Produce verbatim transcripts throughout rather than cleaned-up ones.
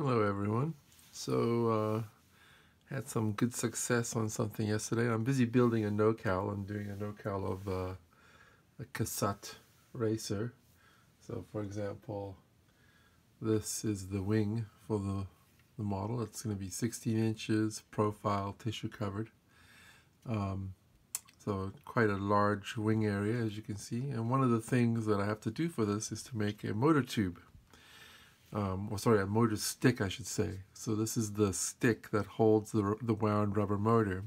Hello everyone. So uh, had some good success on something yesterday. I'm busy building a NoCal. I'm doing a NoCal of uh, a cassette racer. So for example, this is the wing for the, the model. It's going to be sixteen inches, profile, tissue covered. Um, so quite a large wing area, as you can see. And one of the things that I have to do for this is to make a motor tube. Um, or sorry, a motor stick, I should say. So this is the stick that holds the, the wound rubber motor.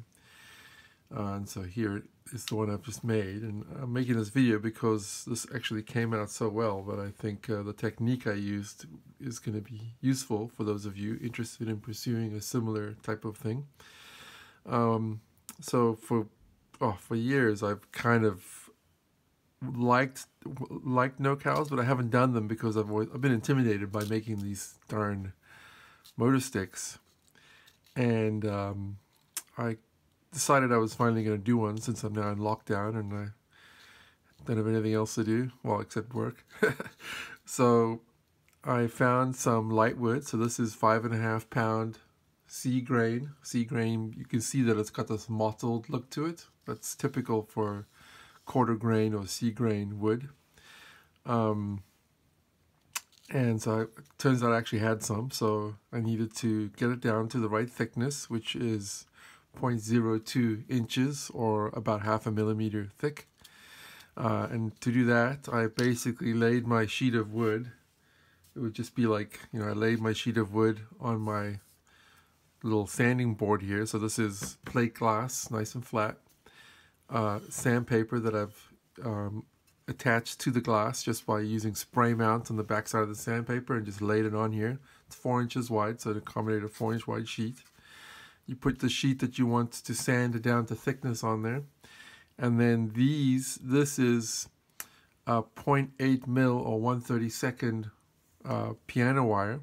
Uh, and so here is the one I've just made. And I'm making this video because this actually came out so well, but I think uh, the technique I used is going to be useful for those of you interested in pursuing a similar type of thing. Um, so for, oh, for years, I've kind of liked liked NoCals, but I haven't done them because I've always, I've been intimidated by making these darn motor sticks, and um, I decided I was finally going to do one since I'm now in lockdown and I don't have anything else to do, well, except work. So I found some light wood. So this is five and a half pound C-grain. C-grain, you can see that it's got this mottled look to it. That's typical for quarter grain or C-grain wood. Um, and so it turns out I actually had some, so I needed to get it down to the right thickness, which is zero point zero two inches or about half a millimeter thick. Uh, and to do that, I basically laid my sheet of wood. It would just be like, you know, I laid my sheet of wood on my little sanding board here. So this is plate glass, nice and flat. Uh, sandpaper that I've um, attached to the glass just by using spray mounts on the backside of the sandpaper and just laid it on here. It's four inches wide, so it accommodates a four inch wide sheet. You put the sheet that you want to sand it down to thickness on there. And then these, this is a zero point eight mil or one thirty-second uh, piano wire,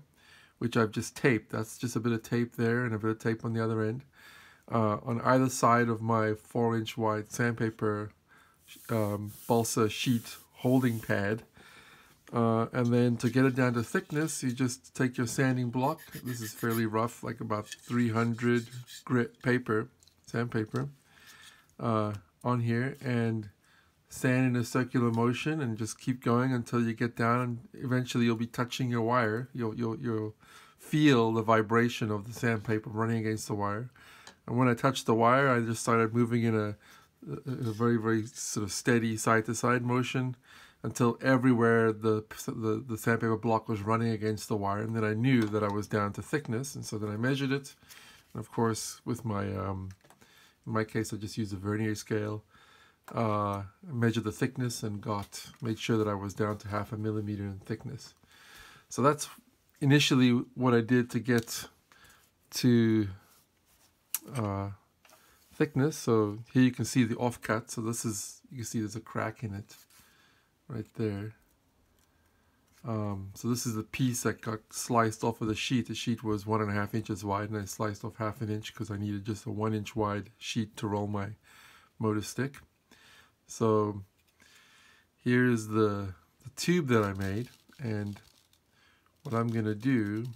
which I've just taped. That's just a bit of tape there and a bit of tape on the other end. Uh, on either side of my four inch wide sandpaper um, balsa sheet holding pad. Uh, and then to get it down to thickness, you just take your sanding block. This is fairly rough, like about three hundred grit paper, sandpaper, uh, on here, and sand in a circular motion and just keep going until you get down, and eventually you'll be touching your wire. You'll, you'll, you'll feel the vibration of the sandpaper running against the wire. And when I touched the wire, I just started moving in a, a very, very sort of steady side-to-side motion until everywhere the, the the sandpaper block was running against the wire. And then I knew that I was down to thickness, and so then I measured it. And of course, with my, um, in my case, I just used a vernier scale. Uh, I measured the thickness and got, made sure that I was down to half a millimeter in thickness. So that's initially what I did to get to uh thickness. So here you can see the offcut. So this is, you can see there's a crack in it right there. Um so this is the piece that got sliced off of the sheet. The sheet was one and a half inches wide, and I sliced off half an inch because I needed just a one inch wide sheet to roll my motor stick. So here's the, the tube that I made, and what I'm gonna do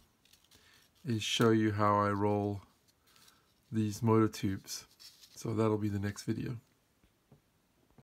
is show you how I roll these motor tubes. So that'll be the next video.